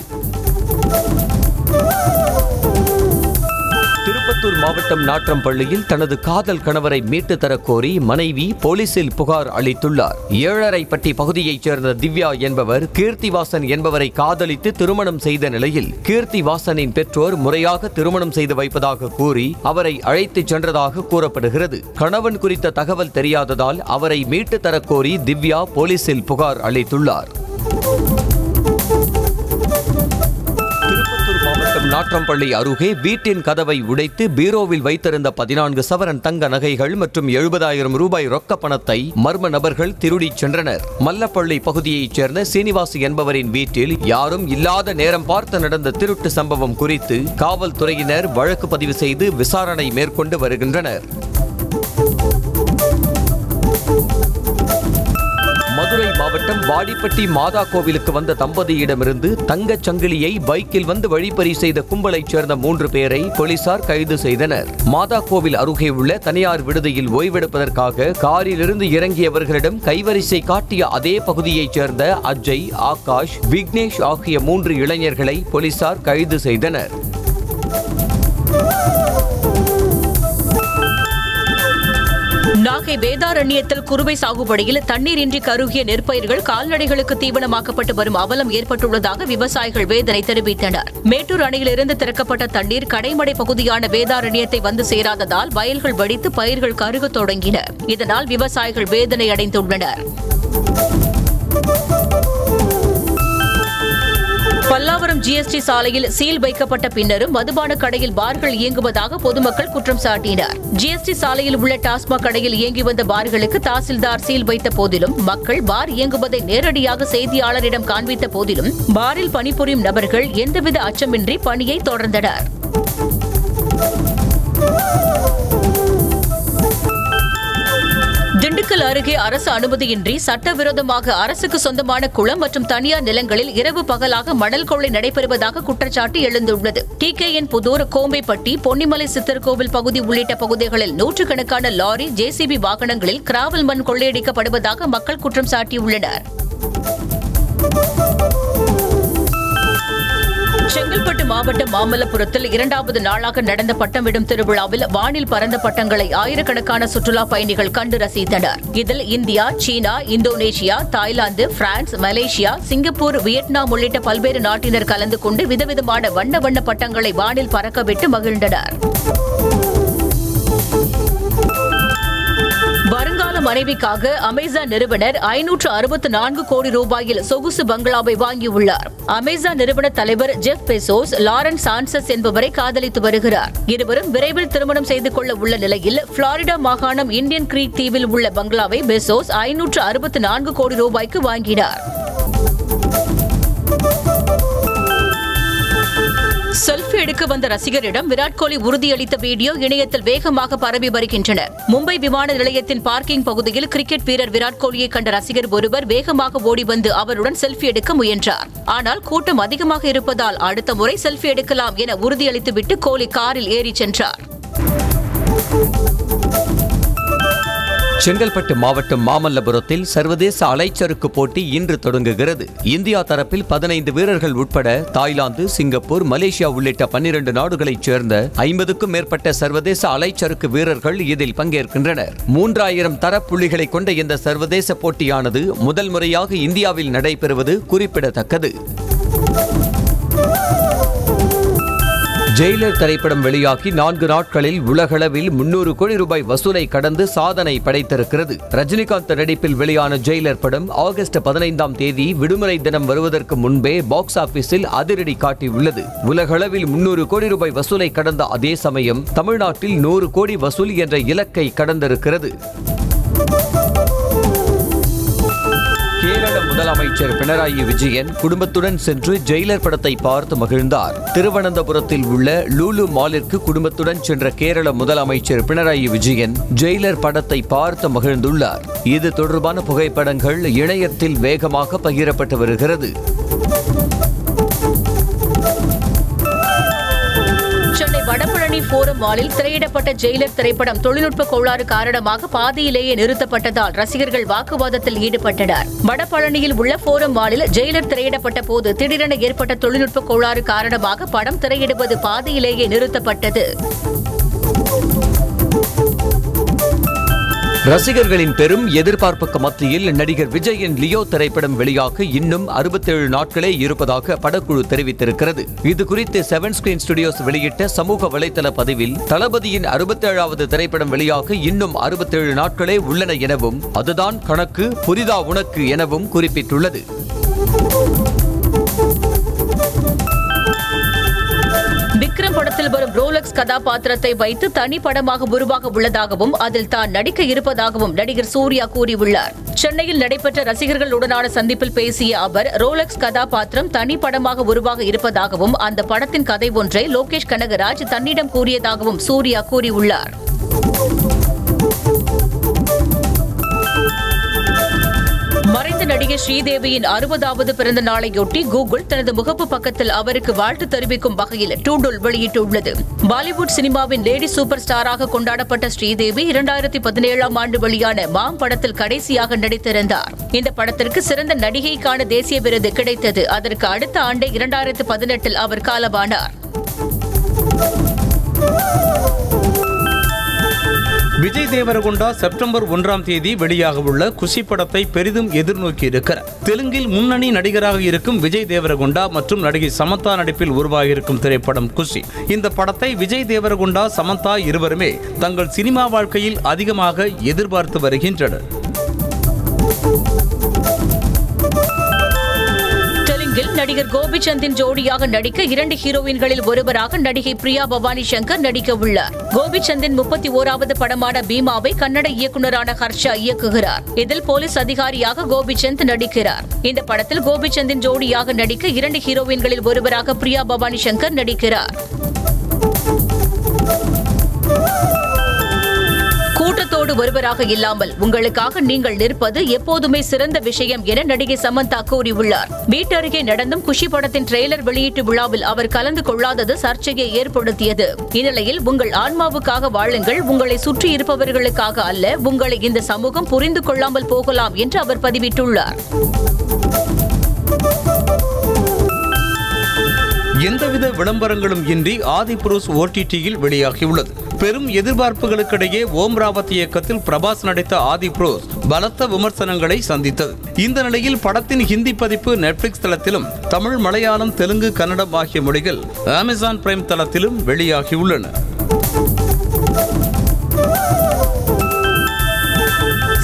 திருப்பத்தூர் மாவட்டம் நாற்றம்பள்ளியில் தனது காதல் கணவரை மீட்டு தரக்கோரி மனைவி போலீசில் புகார் அளித்துள்ளார். ஏழரைப்பட்டி பகுதியைச் சேர்ந்த திவ்யா என்பவர் கீர்த்திவாசன் என்பவரை காதலித்து திருமணம் செய்த நிலையில் கீர்த்திவாசனின் பெற்றோர் முறையாக திருமணம் செய்து வைப்பதாக கூறி அவரை அழைத்துச் சென்றதாக கூறப்படுகிறது. கணவன் குறித்த தகவல் தெரியாததால் அவரை மீட்டு தரக்கோரி திவ்யா போலீசில் புகார் அளித்துள்ளார். நாற்றம்பள்ளி அருகே வீட்டின் கதவை உடைத்து பீரோவில் வைத்திருந்த பதினான்கு சவரன் தங்க நகைகள் மற்றும் எழுபதாயிரம் ரூபாய் ரொக்க பணத்தை மர்ம நபர்கள் திருடிச் சென்றனர். மல்லப்பள்ளி பகுதியைச் சேர்ந்த சீனிவாஸ் என்பவரின் வீட்டில் யாரும் இல்லாத நேரம் பார்த்து நடந்த திருட்டு சம்பவம் குறித்து காவல்துறையினர் வழக்கு பதிவு செய்து விசாரணை மேற்கொண்டு வருகின்றனர். மதுரை மாவட்டம் வாடிப்பட்டி மாதா கோவிலுக்கு வந்த தம்பதியிடமிருந்து தங்கச் சங்கிலியை பைக்கில் வந்து வழிப்பறி செய்த கும்பலைச் சேர்ந்த மூன்று பேரை போலீசார் கைது செய்தனர். மாதா கோவில் அருகே உள்ள தனியார் விடுதியில் ஓய்வெடுப்பதற்காக காரிலிருந்து இறங்கியவர்களிடம் கைவரிசை காட்டிய அதே பகுதியைச் சேர்ந்த அஜய், ஆகாஷ், விக்னேஷ் ஆகிய மூன்று இளைஞர்களை போலீசார் கைது செய்தனர். நாகை வேதாரண்யத்தில் குறுவை சாகுபடியில் தண்ணீரின்றி கருகிய நெற்பயிர்கள் கால்நடைகளுக்கு தீவனமாக்கப்பட்டு வரும் அவலம் ஏற்பட்டுள்ளதாக விவசாயிகள் வேதனை தெரிவித்தனர். மேட்டூர் அணையிலிருந்து திறக்கப்பட்ட தண்ணீர் கடைமடை பகுதியான வேதாரண்யத்தை வந்து சேராததால் வயல்கள் வடித்து பயிர்கள் கருக தொடங்கின. இதனால் விவசாயிகள் வேதனை அடைந்துள்ளனர். பல்லாவரம் ஜிஎஸ்டி சாலையில் சீல் வைக்கப்பட்ட பின்னரும் மதுபான கடையில் பார்கள் இயங்குவதாக பொதுமக்கள் குற்றம் சாட்டினர். ஜிஎஸ்டி சாலையில் உள்ள டாஸ்மாக் கடையில் இயங்கி வந்த பார்களுக்கு தாசில்தார் சீல் வைத்த போதிலும், மக்கள் பார் இயங்குவதை நேரடியாக செய்தியாளரிடம் காண்பித்த போதிலும், பாரில் பணிபுரியும் நபர்கள் எந்தவித அச்சமின்றி பணியை தொடர்ந்தனர். திண்டுக்கல் அருகே அரசு அனுமதியின்றி சட்டவிரோதமாக அரசுக்கு சொந்தமான குளம் மற்றும் தனியார் நிலங்களில் இரவு பகலாக மணல் கொள்ளை நடைபெறுவதாக குற்றச்சாட்டு எழுந்துள்ளது. T K N Puthur, Kombaipatti, Ponnimalai Sitharkovil பகுதி உள்ளிட்ட பகுதிகளில் நூற்றுக்கணக்கான லாரி, ஜேசிபி வாகனங்களில் கிராவல் மண் கொள்ளையடிக்கப்படுவதாக மக்கள் குற்றம் சாட்டியுள்ளனர். செங்கல்பட்டு மாவட்டம் மாமல்லபுரத்தில் இரண்டாவது நாளாக நடந்த பட்டமிடும் திருவிழாவில் வானில் பறந்த பட்டங்களை ஆயிரக்கணக்கான சுற்றுலா பயணிகள் கண்டு ரசித்தனர். இதில் இந்தியா, சீனா, Indonesia, Thailand, France, Malaysia, Singapore, Vietnam உள்ளிட்ட பல்வேறு நாட்டினர் கலந்து கொண்டு விதவிதமான வண்ண வண்ண பட்டங்களை வானில் பறக்கவிட்டு மகிழ்ந்தனர். வருங்கால மனைவிக்காக அமேசான் நிறுவனர் ஐநூற்று அறுபத்தி நான்கு கோடி ரூபாயில் சொகுசு பங்களாவை வாங்கியுள்ளார். அமேசான் நிறுவன தலைவர் ஜெஃப் பெசோஸ் லாரன்ஸ் சான்சஸ் என்பவரை காதலித்து வருகிறார். இருவரும் விரைவில் திருமணம் செய்து கொள்ள உள்ள நிலையில், பிளாரிடா மாகாணம் இந்தியன் கிரீக் தீவில் உள்ள பங்களாவை பெசோஸ் ஐநூற்று அறுபத்தி நான்கு கோடி ரூபாய்க்கு வாங்கினார். செல்ஃபி எடுக்க வந்த ரசிகரிடம் விராட் கோலி உறுதியளித்த வீடியோ இணையத்தில் வேகமாக பரவி வருகின்றன. மும்பை விமான நிலையத்தின் பார்க்கிங் பகுதியில் கிரிக்கெட் வீரர் விராட் கோலியை கண்ட ரசிகர் ஒருவர் வேகமாக ஓடி வந்து அவருடன் செல்ஃபி எடுக்க முயன்றார். ஆனால் கூட்டம் அதிகமாக இருப்பதால் அடுத்த முறை செல்ஃபி எடுக்கலாம் என உறுதியளித்துவிட்டு கோலி காரில் ஏறி சென்றார். செங்கல்பட்டு மாவட்டம் மாமல்லபுரத்தில் சர்வதேச அலைச்சறுக்கு போட்டி இன்று தொடங்குகிறது. இந்தியா தரப்பில் பதினைந்து வீரர்கள் உட்பட தாய்லாந்து, சிங்கப்பூர், மலேசியா உள்ளிட்ட பன்னிரண்டு நாடுகளைச் சேர்ந்த ஐம்பதுக்கும் மேற்பட்ட சர்வதேச அலைச்சறுக்கு வீரர்கள் இதில் பங்கேற்கின்றனர். மூன்றாயிரம் தரப்புள்ளிகளை கொண்ட இந்த சர்வதேச போட்டியானது முதல் முறையாக இந்தியாவில் நடைபெறுவது குறிப்பிடத்தக்கது. ஜெயிலர் திரைப்படம் வெளியாகி நான்கு நாட்களில் உலகளவில் முன்னூறு கோடி ரூபாய் வசூலை கடந்து சாதனை படைத்திருக்கிறது. ரஜினிகாந்த் நடிப்பில் வெளியான ஜெயிலர் படம் ஆகஸ்ட் பதினைந்தாம் தேதி விடுமுறை தினம் வருவதற்கு முன்பே பாக்ஸ் ஆபீஸில் அதிரடி காட்டியுள்ளது. உலகளவில் முன்னூறு கோடி ரூபாய் வசூலை கடந்த அதே சமயம் தமிழ்நாட்டில் நூறு கோடி வசூல் என்ற இலக்கை கடந்திருக்கிறது. கேரள முதலமைச்சர் பினராயி விஜயன் குடும்பத்துடன் சென்று ஜெயிலர் படத்தை பார்த்து மகிழ்ந்தார். திருவனந்தபுரத்தில் உள்ள லூலு மாலிற்கு குடும்பத்துடன் சென்ற கேரள முதலமைச்சர் பினராயி விஜயன் ஜெயிலர் படத்தை பார்த்து மகிழ்ந்துள்ளார். இது தொடர்பான புகைப்படங்கள் இணையத்தில் வேகமாக பகிரப்பட்டு வருகிறது. வடபழனி போரம் மாலில் திரையிடப்பட்ட ஜெயிலர் திரைப்படம் தொழில்நுட்ப கோளாறு காரணமாக பாதியிலேயே நிறுத்தப்பட்டதால் ரசிகர்கள் வாக்குவாதத்தில் ஈடுபட்டனர். வடபழனியில் உள்ள போரம் மாலில் ஜெயிலர் திரையிடப்பட்ட போது திடீரென ஏற்பட்ட தொழில்நுட்ப கோளாறு காரணமாக படம் திரையிடுவது பாதியிலேயே நிறுத்தப்பட்டது. ரசிகர்களின் பெரும் எதிர்பார்ப்புக்கு மத்தியில் நடிகர் விஜயின் லியோ திரைப்படம் வெளியாக இன்னும் அறுபத்தேழு நாட்களே இருப்பதாக படக்குழு தெரிவித்திருக்கிறது. இதுகுறித்து செவன் ஸ்கிரீன் ஸ்டுடியோஸ் வெளியிட்ட சமூக வலைதள பதிவில், தளபதியின் அறுபத்தேழாவது திரைப்படம் வெளியாக இன்னும் அறுபத்தேழு நாட்களே உள்ளன எனவும், அதுதான் கணக்கு, புரிதா உனக்கு எனவும் குறிப்பிட்டுள்ளது. படத்தில் வரும் ரோலக்ஸ் கதாபாத்திரத்தை வைத்து தனி படமாக உருவாக உள்ளதாகவும் அதில் தான் நடிக்க இருப்பதாகவும் நடிகர் சூர்யா கூறியுள்ளார். சென்னையில் நடைபெற்ற ரசிகர்களுடனான சந்திப்பில் பேசிய அவர் ரோலக்ஸ் கதாபாத்திரம் தனி படமாக உருவாக இருப்பதாகவும் அந்த படத்தின் கதை ஒன்றை லோகேஷ் கனகராஜ் தன்னிடம் கூறியதாகவும் சூர்யா கூறியுள்ளார். மறைந்த நடிகை ஸ்ரீதேவியின் அறுபதாவது பிறந்த நாளையொட்டி கூகுள் தனது முகப்பு பக்கத்தில் அவருக்கு வாழ்த்து தெரிவிக்கும் வகையில் டூடுல் வெளியிட்டுள்ளது. பாலிவுட் சினிமாவின் லேடி சூப்பர் ஸ்டாராக கொண்டாடப்பட்ட ஸ்ரீதேவி இரண்டாயிரத்தி பதினேழாம் ஆண்டு வெளியான மாம் படத்தில் கடைசியாக நடித்திருந்தார். இந்த படத்திற்கு சிறந்த நடிகைக்கான தேசிய விருது கிடைத்தது. அதற்கு அடுத்த ஆண்டு இரண்டாயிரத்து பதினெட்டில் அவர் காலமானார். விஜய் தேவரகுண்டா செப்டம்பர் ஒன்றாம் தேதி வெளியாகவுள்ள குஷி படத்தை பெரிதும் எதிர்நோக்கி இருக்கிறார். தெலுங்கில் முன்னணி நடிகராக இருக்கும் விஜய் தேவரகுண்டா மற்றும் நடிகை சமந்தா நடிப்பில் உருவாகியிருக்கும் திரைப்படம் குஷி. இந்த படத்தை விஜய் தேவரகுண்டா, சமந்தா இருவருமே தங்கள் சினிமா வாழ்க்கையில் அதிகமாக எதிர்பார்த்து வருகின்றனர். தெலுங்கில் நடிகர் கோபிச்சந்தின் ஜோடியாக நடிக்க இரண்டு ஹீரோயின்களில் ஒருவராக நடிகை பிரியா பவானி சங்கர் நடிக்க உள்ளார். கோபிச்சந்தின் முப்பத்தி ஓராவது படமான பீமாவை கன்னட இயக்குநரான ஹர்ஷா இயக்குகிறார். இதில் போலீஸ் அதிகாரியாக கோபிச்சந்த் நடிக்கிறார். இந்த படத்தில் கோபிச்சந்தின் ஜோடியாக நடிக்க இரண்டு ஹீரோயின்களில் ஒருவராக பிரியா பவானி சங்கர் நடிக்கிறார். கூட்டத்தோடு ஒருவராக இல்லாமல் உங்களுக்காக நீங்கள் நிற்பது எப்போதுமே சிறந்த விஷயம் என நடிகை சமந்தா கூறியுள்ளார். வீட்டருகே நடந்தும் குஷி படத்தின் ட்ரெய்லர் வெளியீட்டு விழாவில் அவர் கலந்து கொள்ளாதது சர்ச்சையை ஏற்படுத்தியது. இந்நிலையில் உங்கள் ஆன்மாவுக்காக வாழுங்கள், உங்களை சுற்றி இருப்பவர்களுக்காக அல்ல, உங்களை இந்த சமூகம் புரிந்து கொள்ளாமல் போகலாம் என்று அவர் பதிவிட்டுள்ளார். எந்தவித விளம்பரங்களும் இன்றி ஆதிபுருஷ் ஓடிடியில் வெளியாகியுள்ளது. பெரும் எதிர்பார்ப்புகளுக்கிடையே ஓம் ராவத் இயக்கத்தில் பிரபாஸ் நடித்த ஆதிபுருஷ் பலத்த விமர்சனங்களை சந்தித்தது. இந்த நிலையில் படத்தின் ஹிந்தி பதிப்பு நெட்ஃபிளிக்ஸ் தளத்திலும், தமிழ், மலையாளம், தெலுங்கு, கன்னடம் ஆகிய மொழிகள் அமேசான் பிரைம் தளத்திலும் வெளியாகியுள்ளன.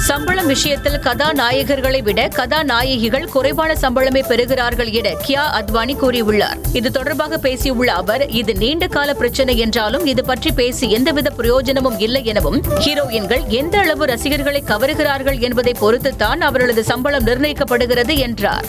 சம்பளம் விஷயத்தில் கதாநாயகர்களை விட கதாநாயகிகள் குறைவான சம்பளமே பெறுகிறார்கள் என கியா அத்வானி கூறியுள்ளார். இது தொடர்பாக பேசியுள்ள அவர், இது நீண்ட கால பிரச்சனை என்றாலும் இது பற்றி பேசி எந்தவித பிரயோஜனமும் இல்லை எனவும், ஹீரோயின்கள் எந்த அளவு ரசிகர்களை கவருகிறார்கள் என்பதை பொறுத்துத்தான் அவர்களது சம்பளம் நிர்ணயிக்கப்படுகிறது என்றார்.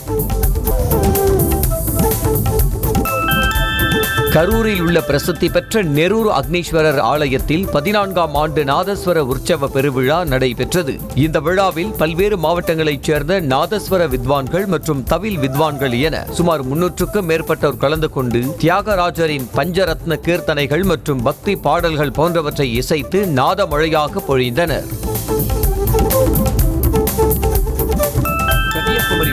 கரூரில் உள்ள பிரசித்தி பெற்ற நெரூர் அக்னீஸ்வரர் ஆலயத்தில் பதினான்காம் ஆண்டு நாதஸ்வர உற்சவ பெருவிழா நடைபெற்றது. இந்த விழாவில் பல்வேறு மாவட்டங்களைச் சேர்ந்த நாதஸ்வர வித்வான்கள் மற்றும் தவில் வித்வான்கள் என சுமார் முன்னூற்றுக்கும் மேற்பட்டோர் கலந்து கொண்டு தியாகராஜரின் பஞ்சரத்ன கீர்த்தனைகள் மற்றும் பக்தி பாடல்கள் போன்றவற்றை இசைத்து நாதமழையாக பொழிந்தனர்.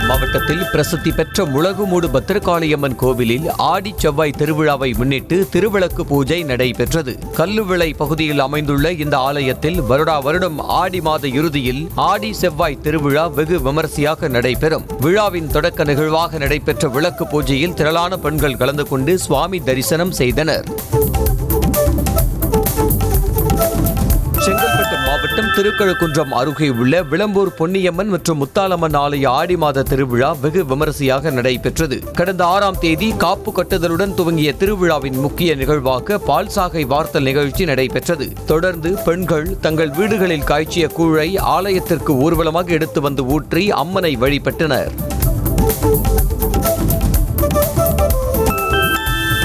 மாவட்டத்தில் பிரசித்தி பெற்ற முளகுமூடு பத்திரகாளியம்மன் கோவிலில் ஆடி செவ்வாய் திருவிழாவை முன்னிட்டு திருவிளக்கு பூஜை நடைபெற்றது. கல்லுவிளை பகுதியில் அமைந்துள்ள இந்த ஆலயத்தில் வருடா வருடம் ஆடி மாத இறுதியில் ஆடி செவ்வாய் திருவிழா வெகு விமரிசையாக நடைபெறும். விழாவின் தொடக்க நிகழ்வாக நடைபெற்ற விளக்கு பூஜையில் திரளான பெண்கள் கலந்து கொண்டு சுவாமி தரிசனம் செய்தனர். மாவட்டம் திருக்கழுக்குன்றம் அருகே உள்ள விளம்பூர் பொன்னியம்மன் மற்றும் முத்தாளம்மன் ஆலய ஆடி மாத திருவிழா வெகு விமரிசையாக நடைபெற்றது. கடந்த ஆறாம் தேதி காப்பு கட்டுதலுடன் துவங்கிய திருவிழாவின் முக்கிய நிகழ்வாக பால்சாகை வார்த்தல் நிகழ்ச்சி நடைபெற்றது. தொடர்ந்து பெண்கள் தங்கள் வீடுகளில் காய்ச்சிய கூழை ஆலயத்திற்கு ஊர்வலமாக எடுத்து வந்து ஊற்றி அம்மனை வழிபட்டனர்.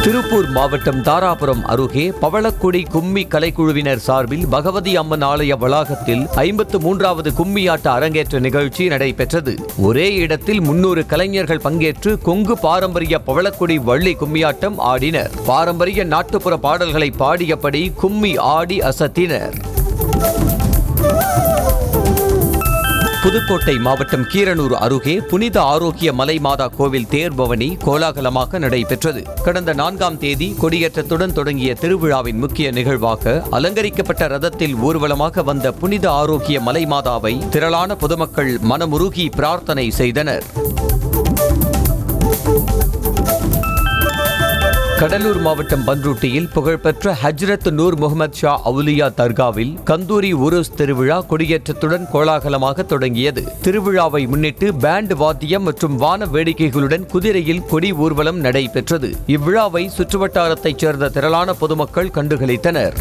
திருப்பூர் மாவட்டம் தாராபுரம் அருகே பவளக்குடி கும்மி கலைக்குழுவினர் சார்பில் பகவதி அம்மன் ஆலய வளாகத்தில் ஐம்பத்து மூன்றாவது கும்மியாட்ட அரங்கேற்ற நிகழ்ச்சி நடைபெற்றது. ஒரே இடத்தில் முன்னூறு கலைஞர்கள் பங்கேற்று கொங்கு பாரம்பரிய பவளக்குடி வள்ளி கும்மியாட்டம் ஆடினர். பாரம்பரிய நாட்டுப்புற பாடல்களை பாடியபடி கும்மி ஆடி அசத்தினர். புதுக்கோட்டை மாவட்டம் கீரனூர் அருகே புனித ஆரோக்கிய மலை மாதா கோவில் தேர்பவனி கோலாகலமாக நடைபெற்றது. கடந்த நான்காம் தேதி கொடியேற்றத்துடன் தொடங்கிய திருவிழாவின் முக்கிய நிகழ்வாக அலங்கரிக்கப்பட்ட ரதத்தில் ஊர்வலமாக வந்த புனித ஆரோக்கிய மலை மாதாவை திரளான பொதுமக்கள் மனமுருகி பிரார்த்தனை செய்தனர். கடலூர் மாவட்டம் பன்ருட்டியில் புகழ்பெற்ற ஹஜ்ரத் நூர் முகமது ஷா அவுலியா தர்காவில் கந்தூரி உருஸ் திருவிழா கொடியேற்றத்துடன் கோலாகலமாக தொடங்கியது. திருவிழாவை முன்னிட்டு பேண்ட் வாத்தியம் மற்றும் வான வேடிக்கைகளுடன் குதிரையில் கொடி ஊர்வலம் நடைபெற்றது. இவ்விழாவை சுற்றுவட்டாரத்தைச் சேர்ந்த திரளான பொதுமக்கள் கண்டுகளித்தனர்.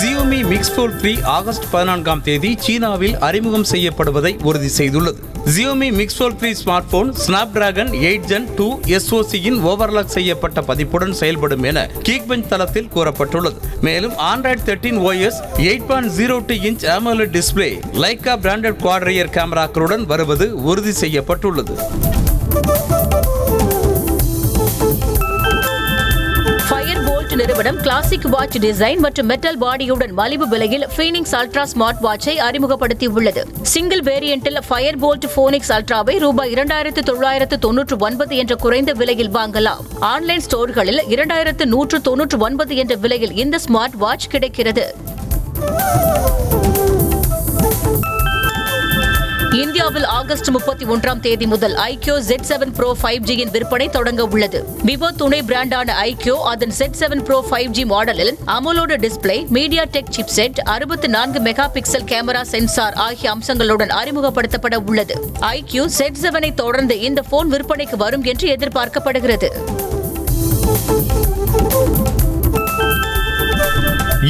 Xiaomi Mix Fold three August பதினான்காம் தேதி சீனாவில் அறிமுகம் செய்யப்படுவதை உறுதி செய்துள்ளது. Xiaomi Mix Fold three smart phone Snapdragon eight Gen two S O C-இன் ஓவர்லாக் செய்யப்பட்ட பதிப்புடன் செயல்படும் என Geekbench தளத்தில் கூறப்பட்டுள்ளது. மேலும் Android thirteen O S eight point zero two inch AMOLED display Leica branded quad rear கேமராக்களுடன் வருவது உறுதி செய்யப்பட்டுள்ளது. நிறுவனம் கிளாசிக் வாட்ச் டிசைன் மற்றும் மெட்டல் பாடியுடன் மலிவு விலையில் ஃபீனிக்ஸ் அல்ட்ரா ஸ்மார்ட் வாட்சை அறிமுகப்படுத்தியுள்ளது. சிங்கிள் வேரியண்டில் ஃபயர் போல்ட் ஃபோனிக்ஸ் அல்ட்ராவை ரூபாய் இரண்டாயிரத்து தொள்ளாயிரத்து தொன்னூற்று ஒன்பது என்ற குறைந்த விலையில் வாங்கலாம். ஆன்லைன் ஸ்டோர்களில் இரண்டாயிரத்து நூற்று தொன்னூற்று ஒன்பது என்ற விலையில் இந்த ஸ்மார்ட் வாட்ச் கிடைக்கிறது. இந்தியாவில் ஆகஸ்ட் முப்பத்தி ஒன்றாம் தேதி முதல் iQOO Z seven Pro five Gயின் விற்பனை தொடங்க உள்ளது. விவோ துணை பிராண்டான ஐக்யூ அதன் Z seven Pro five G மாடலில் அமோலோடு டிஸ்பிளே, மீடியா டெக் சிப்செட், அறுபத்தி நான்கு மெகா பிக்சல் கேமரா சென்சார் ஆகிய அம்சங்களுடன் அறிமுகப்படுத்தப்பட உள்ளது. ஐக்யூ Z seven-ஐ தொடர்ந்து இந்த போன் விற்பனைக்கு வரும் என்று எதிர்பார்க்கப்படுகிறது.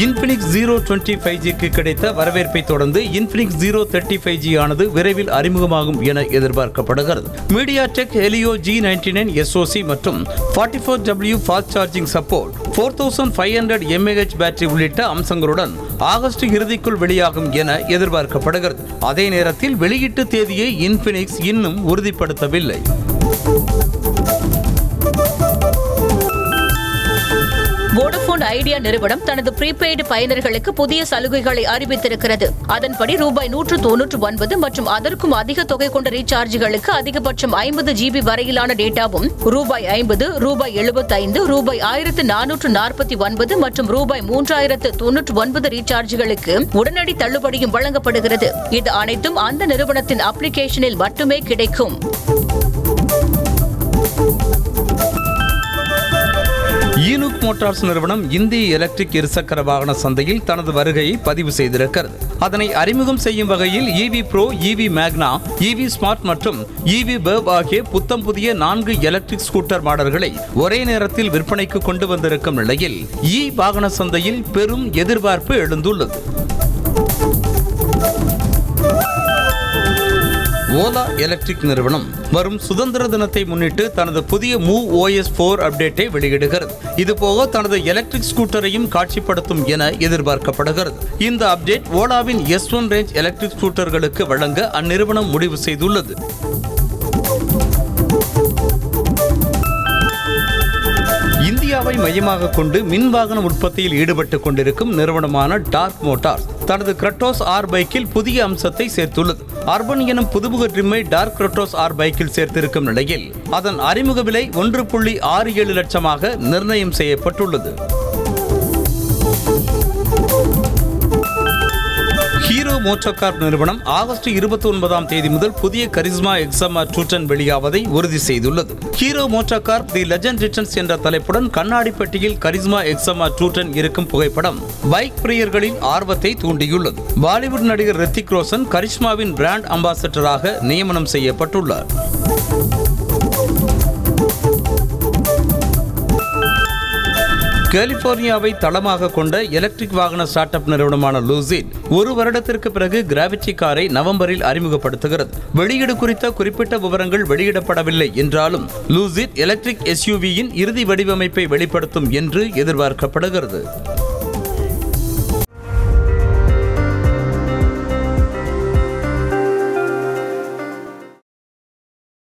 Infinix zero twenty-five G-க்கு கிடைத்த வரவேற்பை தொடர்ந்து Infinix zero thirty-five G ஆனது விரைவில் அறிமுகமாகும் என எதிர்பார்க்கப்படுகிறது. MediaTek Helio G ninety-nine S O C மற்றும் forty-four W fast charging support, four thousand five hundred milliamp hour battery உள்ளிட்ட அம்சங்களுடன் ஆகஸ்ட் இறுதிக்குள் வெளியாகும் என எதிர்பார்க்கப்படுகிறது. அதே நேரத்தில் வெளியீட்டு தேதியை Infinix இன்னும் உறுதிப்படுத்தவில்லை. வோடபோன் ஐடியா நிறுவனம் தனது ப்ரீபெய்டு பயனர்களுக்கு புதிய சலுகைகளை அறிவித்திருக்கிறது. அதன்படி ரூபாய் நூற்று தொன்னூற்று ஒன்பது மற்றும் அதற்கும் அதிக தொகை கொண்ட ரீசார்ஜுகளுக்கு அதிகபட்சம் ஐம்பது ஜிபி வரையிலான டேட்டாவும், ரூபாய் ஐம்பது, ரூபாய் எழுபத்தைந்து, ரூபாய் ஆயிரத்து நானூற்று நாற்பத்தி ஒன்பது மற்றும் ரூபாய் மூன்றாயிரத்து தொன்னூற்று ஒன்பது ரீசார்ஜுகளுக்கு உடனடி தள்ளுபடியும் வழங்கப்படுகிறது. இது அனைத்தும் அந்த நிறுவனத்தின் அப்ளிகேஷனில் மட்டுமே கிடைக்கும். ஈனுக் மோட்டார்ஸ் நிறுவனம் இந்திய எலக்ட்ரிக் இருசக்கர வாகன சந்தையில் தனது வருகையை பதிவு செய்திருக்கிறது. அதனை அறிமுகம் செய்யும் வகையில் EV pro, EV Magna, EV smart மற்றும் ஈவி பேவ் ஆகிய புத்தம் புதிய நான்கு எலக்ட்ரிக் ஸ்கூட்டர் மாடல்களை ஒரே நேரத்தில் விற்பனைக்கு கொண்டு வந்திருக்கும் நிலையில் இ வாகன சந்தையில் பெரும் எதிர்பார்ப்பு எழுந்துள்ளது. ஓலா எலக்ட்ரிக் நிறுவனம் வரும் சுதந்திர தினத்தை முன்னிட்டு தனது புதிய மூவ் ஓஎஸ் ஃபோர் அப்டேட்டை வெளியிடுகிறது. இதுபோக தனது எலக்ட்ரிக் ஸ்கூட்டரையும் காட்சிப்படுத்தும் என எதிர்பார்க்கப்படுகிறது. இந்த அப்டேட் ஓலாவின் எஸ் ஒன் ரேஞ்ச் எலக்ட்ரிக் ஸ்கூட்டர்களுக்கு வழங்க அந்நிறுவனம் முடிவு செய்துள்ளது. இந்தியாவை மையமாக கொண்டு மின்வாகன உற்பத்தியில் ஈடுபட்டுக் கொண்டிருக்கும் நிறுவனமான டார்க் மோட்டார்ஸ் தனது கிரட்டோஸ் ஆர் பைக்கில் புதிய அம்சத்தை சேர்த்துள்ளது. அர்பன் எனும் புதுமுக ட்ரிம்மை டார்க் கிரட்டோஸ் ஆர் பைக்கில் சேர்த்திருக்கும் நிலையில் அதன் அறிமுக விலை ஒன்று புள்ளி ஆறு ஏழு லட்சமாக நிர்ணயம் செய்யப்பட்டுள்ளது. ஹீரோ மோட்டோகார்ப் நிறுவனம் ஆகஸ்ட் இருபத்தி ஒன்பதாம் தேதி முதல் புதிய கரிஸ்மா எக்ஸமா டூட்டன் வெளியாவதை உறுதி செய்துள்ளது. Hero MotoCorp the legend returns என்ற தலைப்புடன் கண்ணாடி பெட்டியில் கரிஸ்மா எக்ஸமா டூட்டன் இருக்கும் புகைப்படம் பைக் பிரியர்களின் ஆர்வத்தை தூண்டியுள்ளது. பாலிவுட் நடிகர் ரித்திக் ரோஷன் கரிஸ்மாவின் பிராண்ட் அம்பாசடராக நியமனம் செய்யப்பட்டுள்ளார். கலிபோர்னியாவை தளமாக கொண்ட எலக்ட்ரிக் வாகன ஸ்டார்ட் அப் நிறுவனமான லூசிட் ஒரு வருடத்திற்கு பிறகு கிராவிட்டி காரை நவம்பரில் அறிமுகப்படுத்துகிறது. வெளியீடு குறித்த குறிப்பிட்ட விவரங்கள் வெளியிடப்படவில்லை என்றாலும் லூசிட் எலக்ட்ரிக் எஸ்யூவியின் இறுதி வடிவமைப்பை வெளிப்படுத்தும் என்று எதிர்பார்க்கப்படுகிறது.